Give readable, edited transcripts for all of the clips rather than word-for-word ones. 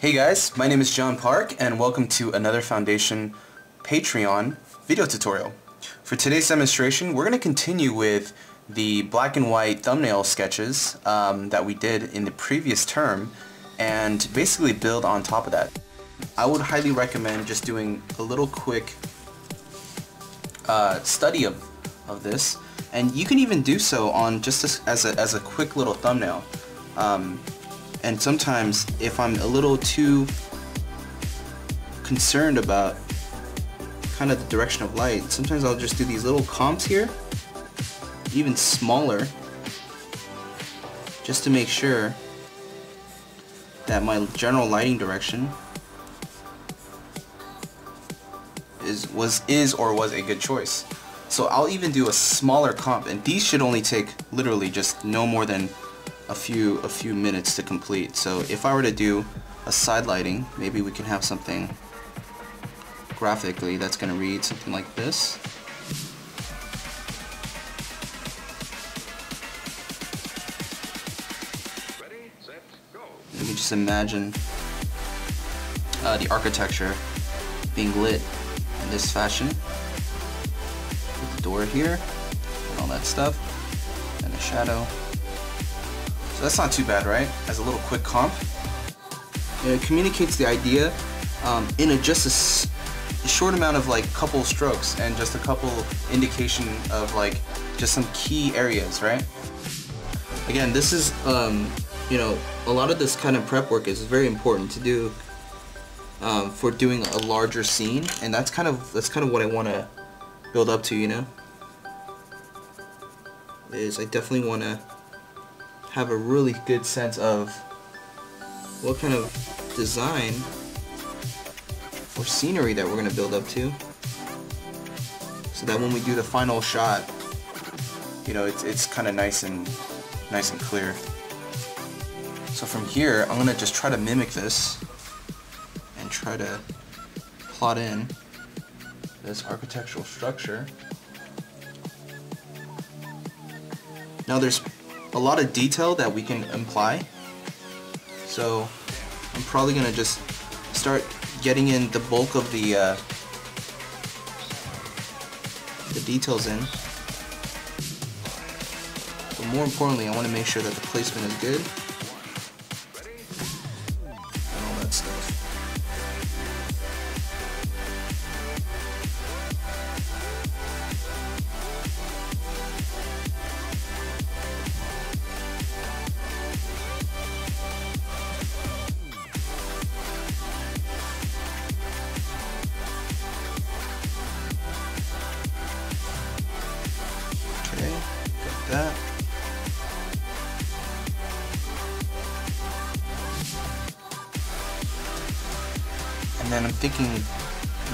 Hey guys, my name is John Park and welcome to another Foundation Patreon video tutorial. For today's demonstration, we're going to continue with the black and white thumbnail sketches that we did in the previous term and basically build on top of that. I would highly recommend just doing a little quick study of this, and you can even do so on just as a quick little thumbnail. And sometimes if I'm a little too concerned about kind of the direction of light, sometimes I'll just do these little comps here, even smaller, just to make sure that my general lighting direction was a good choice. So I'll even do a smaller comp, and these should only take literally just no more than a few minutes to complete. So if I were to do a side lighting, maybe we can have something graphically that's going to read something like this. Ready, set, go. Let me just imagine the architecture being lit in this fashion. Put the door here and all that stuff, and a shadow. So that's not too bad, right? As a little quick comp. It communicates the idea in just a short amount of like couple strokes and just a couple indication of like just some key areas, right? Again, this is, you know, a lot of this kind of prep work is very important to do for doing a larger scene, and that's kind of what I want to build up to, you know? Is I definitely want to have a really good sense of what kind of design or scenery that we're going to build up to, so that when we do the final shot, you know, it's kind of nice and clear. So from here, I'm going to just try to mimic this and try to plot in this architectural structure. Now there's a lot of detail that we can imply, so I'm probably going to just start getting in the bulk of the details in, but more importantly I want to make sure that the placement is good and all that stuff. That. And then I'm thinking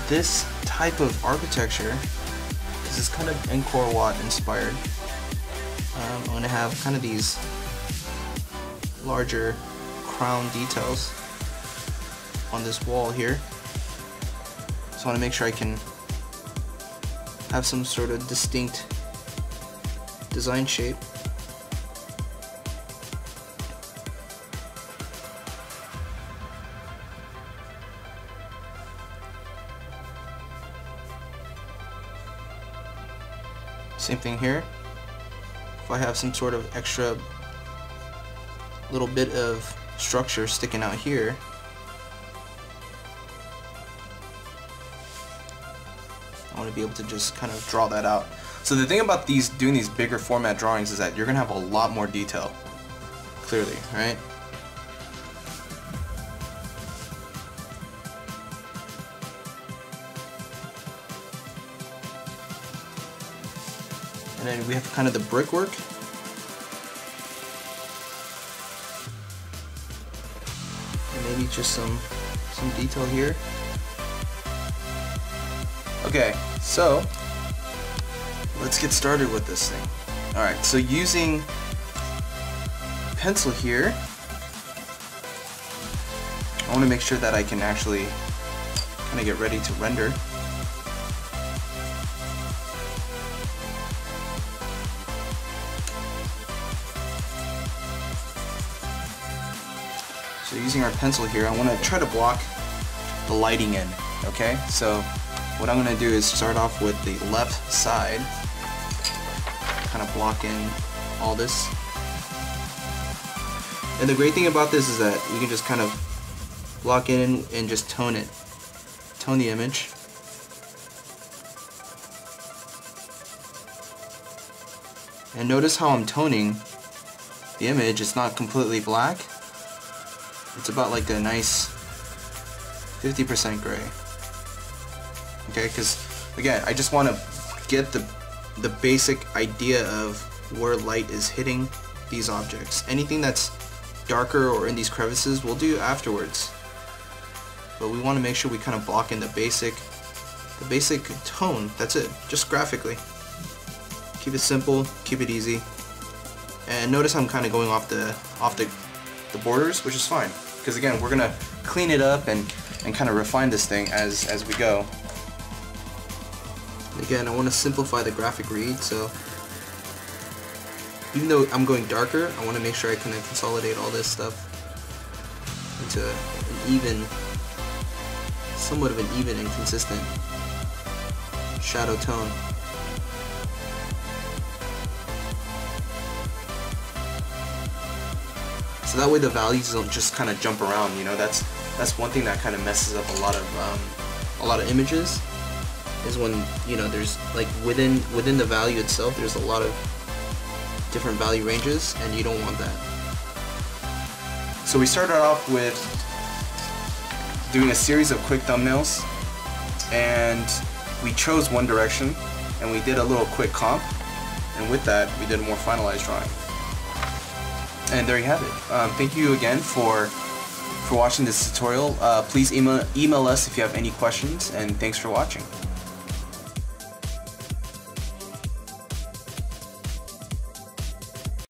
this type of architecture, this is kind of Angkor Wat inspired. I'm going to have kind of these larger crown details on this wall here. So I want to make sure I can have some sort of distinct design shape. Same thing here. If I have some sort of extra little bit of structure sticking out here, I want to be able to just kind of draw that out. So the thing about doing these bigger format drawings is that you're going to have a lot more detail, clearly, right? And then we have kind of the brickwork. And maybe just some detail here. Okay, so let's get started with this thing. Alright, so using pencil here, I want to make sure that I can actually kind of get ready to render. So using using our pencil here, I want to try to block the lighting in, okay? So what I'm going to do is start off with the left side, kind of block in all this. And the great thing about this is that we can just kind of block in and just tone it, tone the image. And notice how I'm toning the image. It's not completely black. It's about like a nice 50% gray. Okay, because again, I just want to get the basic idea of where light is hitting these objects. Anything that's darker or in these crevices we'll do afterwards. But we want to make sure we kind of block in the basic tone. That's it, just graphically. Keep it simple, keep it easy. And notice I'm kind of going off the borders, which is fine. Because again, we're gonna clean it up and kind of refine this thing as we go. Again, I want to simplify the graphic read, so even though I'm going darker, I want to make sure I can consolidate all this stuff into an even, somewhat of an even and consistent shadow tone. So that way the values don't just kind of jump around, you know. That's one thing that kind of messes up a lot of images, is when, you know, there's like within the value itself there's a lot of different value ranges, and you don't want that. So we started off with doing a series of quick thumbnails, and we chose one direction, and we did a little quick comp, and with that we did a more finalized drawing. And there you have it. Thank you again for watching this tutorial. Please email us if you have any questions, and thanks for watching.